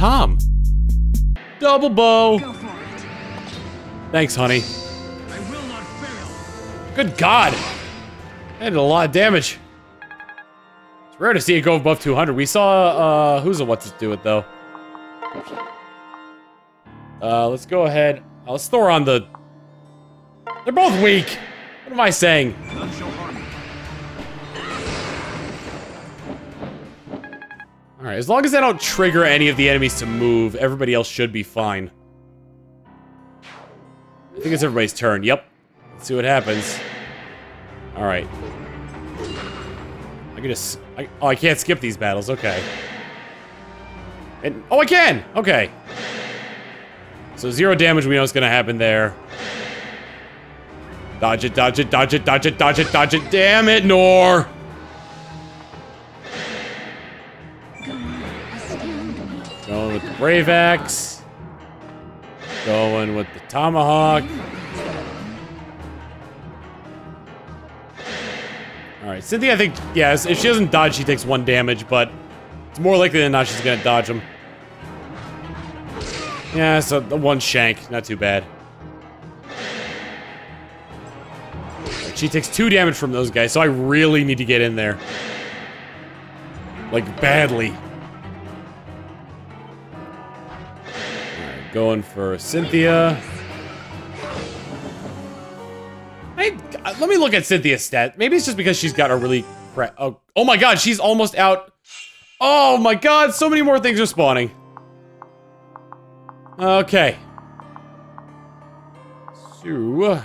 Tom. Double bow. Go for it. Thanks, honey. I will not fail. Good God. That did a lot of damage. It's rare to see it go above 200. We saw, who's a what to do it, though. Let's go ahead. Let's throw on the... They're both weak. What am I saying? Alright, as long as I don't trigger any of the enemies to move, everybody else should be fine. I think it's everybody's turn. Yep. Let's see what happens. Alright. I can just... oh, I can't skip these battles. Okay. And... oh, I can! Okay. So 0 damage, we know what's gonna happen there. Dodge it, dodge it, dodge it, dodge it, dodge it, dodge it. Damn it, Nor! Going with the Brave Axe. Going with the Tomahawk. Alright, Cynthia, I think, yes, if she doesn't dodge, she takes 1 damage, but it's more likely than not she's gonna dodge him. Yeah, so the 1 shank, not too bad. She takes 2 damage from those guys, so I really need to get in there. Like, badly. Right, going for Cynthia. Let me look at Cynthia's stat. Maybe it's just because she's got a really... oh my God, she's almost out. Oh my God, so many more things are spawning. Okay. So...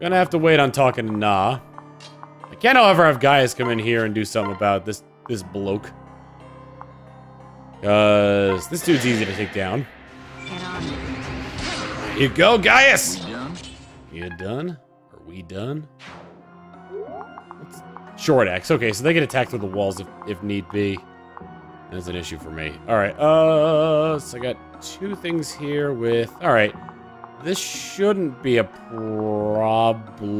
gonna have to wait on talking to Nah. I can't, however, have Gaius come in here and do something about this bloke. Cause this dude's easy to take down. There you go, Gaius! You done? Are we done? Short axe. Okay, so they get attacked through the walls if need be. That's an issue for me. Alright, so I got 2 things here with... alright. This shouldn't be a problem.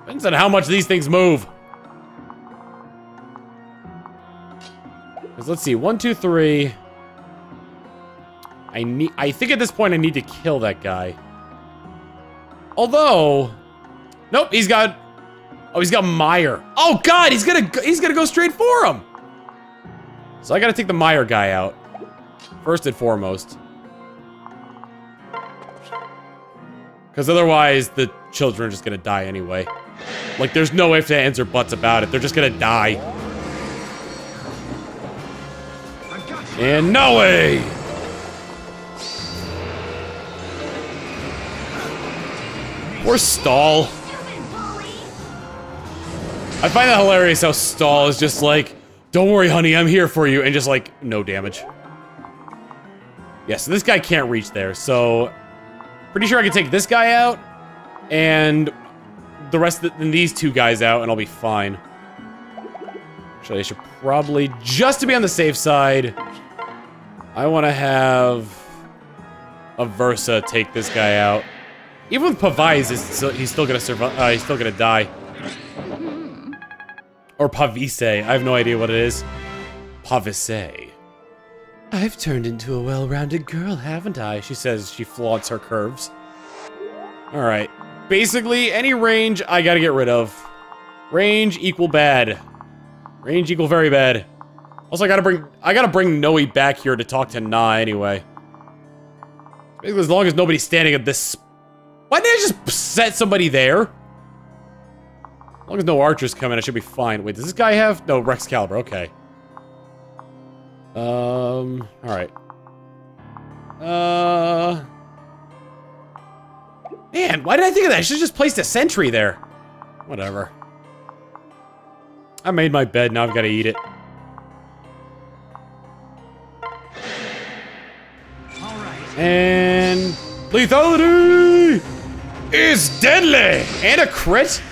Depends on how much these things move. Because let's see, 1, 2, 3. I think at this point I need to kill that guy. Although, nope, he's got. Oh, he's got Mire. Oh God, he's gonna go straight for him. So I gotta take the Mire guy out first and foremost. Because otherwise, the children are just gonna die anyway. Like, there's no ifs, ands, or buts about it. They're just gonna die. And no way! Or Stall. I find that hilarious how Stall is just like, don't worry, honey, I'm here for you, and just like, no damage. Yeah, so this guy can't reach there, so... pretty sure I can take this guy out, and the rest of these 2 guys out, and I'll be fine. Actually, I should probably, just to be on the safe side, I want to have a Versa take this guy out. Even with Pavise, he's still gonna survive. He's still gonna die. Or Pavise. I have no idea what it is. Pavise. I've turned into a well-rounded girl, haven't I? She says she flaunts her curves. Alright. Basically, any range I gotta get rid of. Range equal bad. Range equal very bad. Also, I gotta bring Noe back here to talk to Na anyway. Basically, as long as nobody's standing at this... why didn't I just set somebody there? As long as no archers come in, I should be fine. Wait, does this guy have... no, Rex Calibur, okay. Alright. Man, why did I think of that? I should've just placed a sentry there. Whatever. I made my bed, now I've gotta eat it. Alright. And... lethality! Is deadly! And a crit?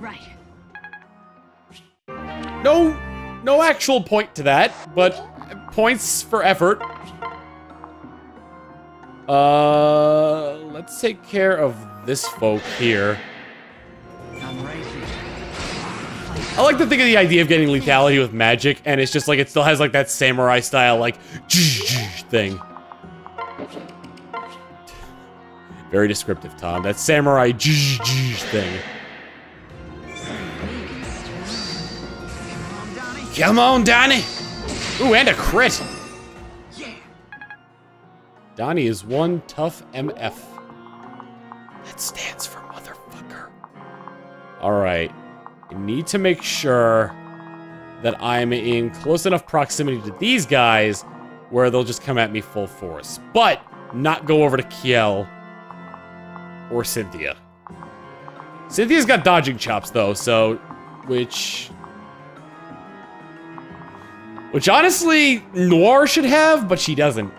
Right. No actual point to that, but... points for effort. Let's take care of this folk here. I'm right here. I like to think of the idea of getting lethality with magic, and it's just like it still has like that samurai style like thing. Very descriptive, Tom. That samurai thing. Come on, Donnie! Ooh, and a crit! Donnie is one tough MF. That stands for motherfucker. Alright. I need to make sure that I'm in close enough proximity to these guys where they'll just come at me full force. But not go over to Kiel or Cynthia. Cynthia's got dodging chops though, so which honestly Noir should have, but she doesn't.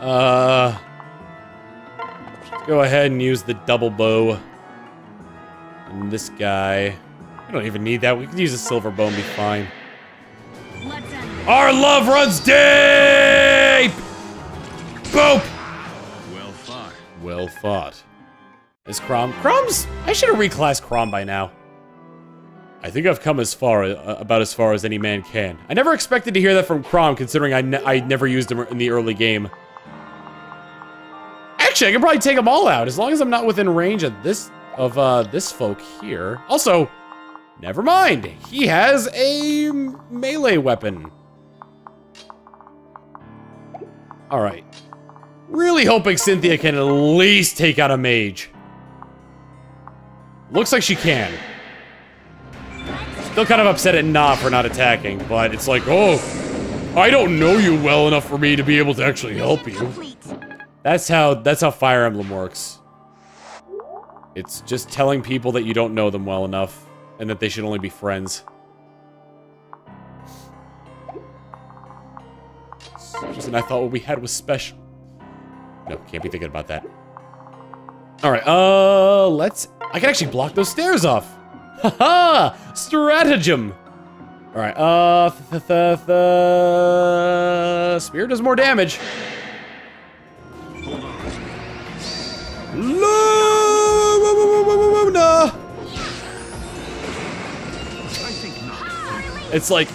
Let's go ahead and use the double bow. And this guy, I don't even need that. We could use a silver bow and be fine. Our love runs deep. Boop. Well fought. Well fought. Is Chrom? Chrom's? I should have reclassed Chrom by now. I think I've come as far, about as far as any man can. I never expected to hear that from Chrom, considering I never used him in the early game. Actually, I can probably take them all out, as long as I'm not within range of this folk here. Also, never mind. He has a melee weapon. All right. Really hoping Cynthia can at least take out a mage. Looks like she can. Still kind of upset at Nah for not attacking, but it's like, oh, I don't know you well enough for me to be able to actually help you. That's how Fire Emblem works. It's just telling people that you don't know them well enough and that they should only be friends. And I thought what we had was special. No, can't be thinking about that. All right, I can actually block those stairs off. Haha! Stratagem! Alright, Spear does more damage. No! It's like,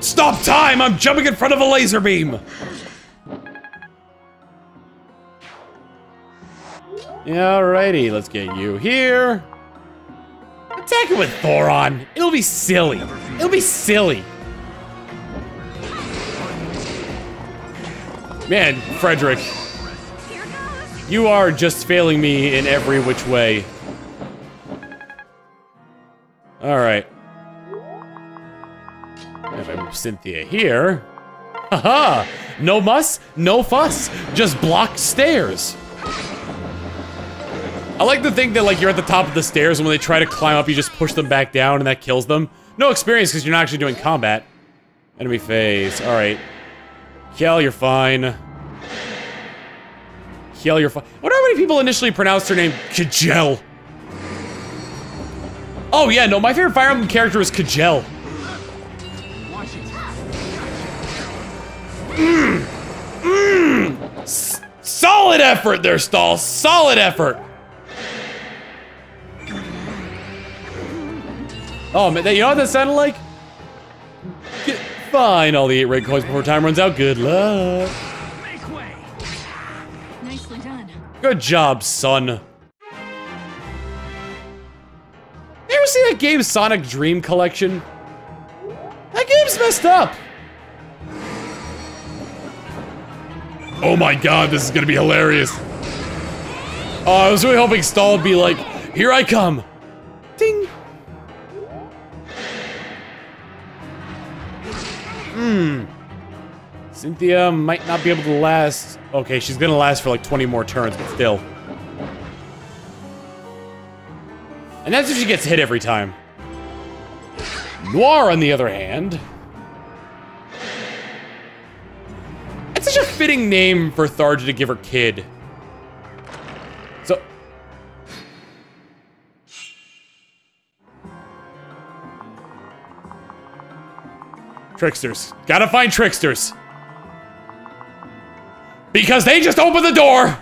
stop time! I'm jumping in front of a laser beam! Alrighty, let's get you here. Attack it with Thoron. It'll be silly. It'll be silly. Man, Frederick. You are just failing me in every which way. Alright. If I move Cynthia here. Haha! No muss, no fuss. Just block stairs. I like to think that like you're at the top of the stairs and when they try to climb up, you just push them back down and that kills them. No experience because you're not actually doing combat. Enemy phase, all right. Kiel, you're fine. Kiel, you're fine. I wonder how many people initially pronounced her name Kajel. Oh yeah, no, my favorite Fire Emblem character is Kajel. Solid effort there, Stahl, solid effort. Oh man, you know what that sounded like? Fine, all the 8 red coins before time runs out. Good luck. Make way. Nicely done. Good job, son. You ever see that game Sonic Dream Collection? That game's messed up. Oh my god, this is gonna be hilarious. Oh, I was really hoping Stahl would be like, here I come. Ding. Cynthia might not be able to last. Okay, she's gonna last for like 20 more turns, but still. And that's if she gets hit every time. Noir, on the other hand. That's such a fitting name for Tharja to give her kid. So. Tricksters. Gotta find tricksters. Because they just opened the door!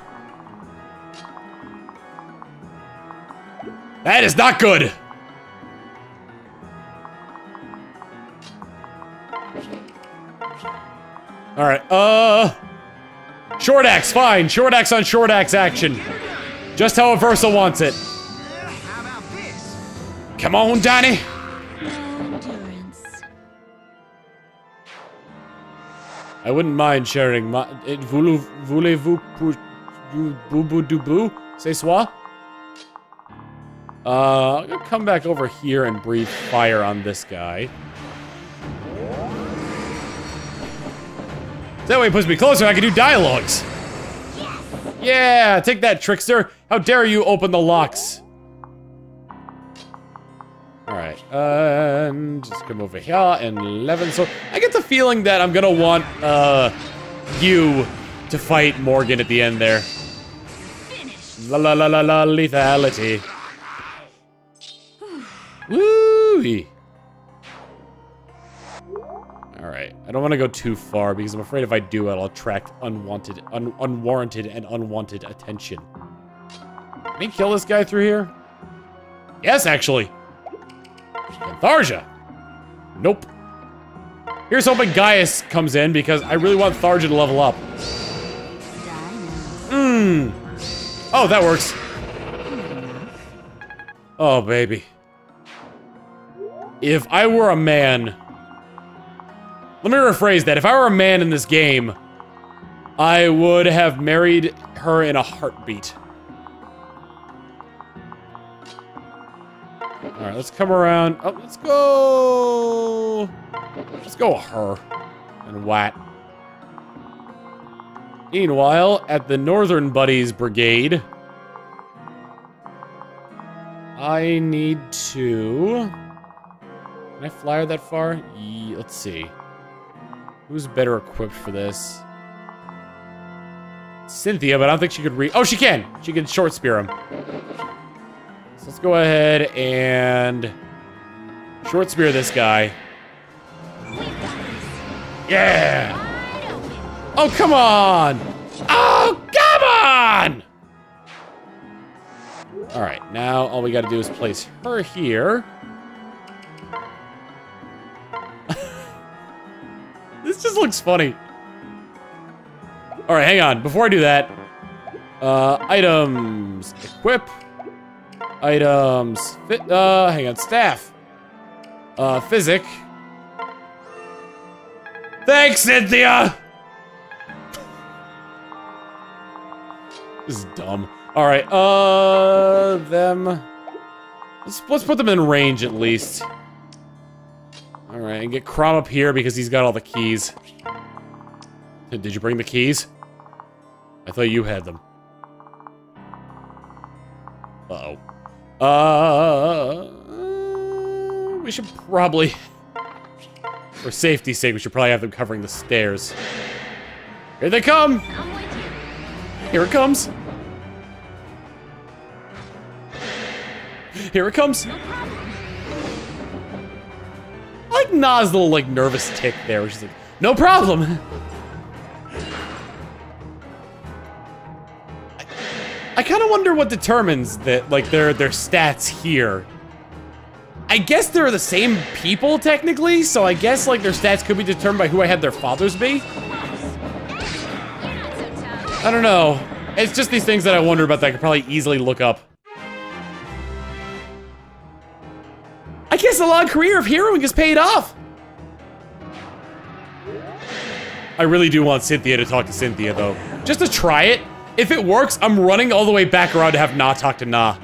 That is not good. All right. Short axe, fine. Short axe on short axe action. Just how Aversa wants it. How about this? Come on, Donnie. I wouldn't mind sharing my... Voulez-vous pour... Boo-boo-doo-boo? C'est soi? I'm gonna come back over here and breathe fire on this guy. That way it puts me closer, I can do dialogues! Yes. Yeah! Take that, trickster! How dare you open the locks! Alright, and just come over here and Levin. So I get the feeling that I'm gonna want you to fight Morgan at the end there. La la la la la lethality. Woo! Alright, I don't want to go too far because I'm afraid if I do it, I'll attract unwarranted attention. Can we kill this guy through here? Yes, actually. And Tharja! Nope. Here's hoping Gaius comes in because I really want Tharja to level up. Mmm. Oh, that works. Oh, baby. If I were a man... Let me rephrase that. If I were a man in this game, I would have married her in a heartbeat. All right, let's come around. Oh, let's go. Let's go her and Wat. Meanwhile, at the Northern Buddies Brigade, I need to... Can I fly her that far? Let's see. Who's better equipped for this? Cynthia, but I don't think she could read. Oh, she can! She can short spear him. So let's go ahead and short spear this guy. Yeah! Oh, come on! Oh, come on! Alright, now all we gotta do is place her here. This just looks funny. Alright, hang on. Before I do that, items, equip. Items, hang on, staff. Physic. Thanks, Cynthia! This is dumb. Alright, them. Let's put them in range at least. Alright, and get Chrom up here because he's got all the keys. Did you bring the keys? I thought you had them. Uh-oh. We should probably... For safety's sake, we should probably have them covering the stairs. Here they come! Here it comes! Here it comes! I like Nas' little, like, nervous tick there, which is like, no problem! I kind of wonder what determines that, like, their stats here. I guess they're the same people, technically, so I guess, like, their stats could be determined by who I had their fathers be. I don't know. It's just these things that I wonder about that I could probably easily look up. I guess a long career of heroing is paid off! I really do want Cynthia to talk to Cynthia, though. Just to try it. If it works, I'm running all the way back around to have Na talk to Na.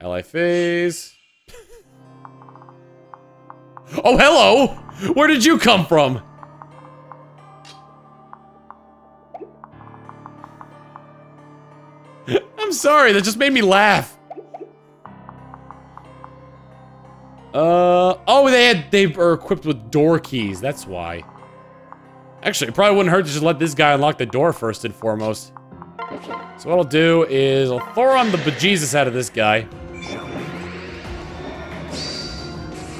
Ally phase. Oh, hello! Where did you come from? I'm sorry, that just made me laugh. Oh, they are equipped with door keys, that's why. Actually, it probably wouldn't hurt to just let this guy unlock the door first and foremost. So what I'll do is I'll Thoron the bejesus out of this guy.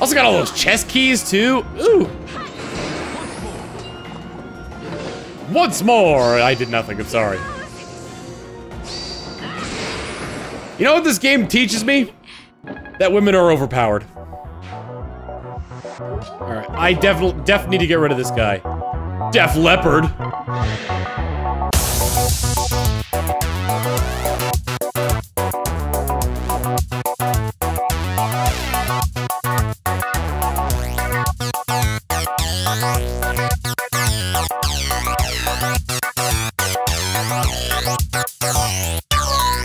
Also got all those chest keys, too. Ooh! Once more! I did nothing, I'm sorry. You know what this game teaches me? That women are overpowered. Alright, I def need to get rid of this guy. Def Leopard!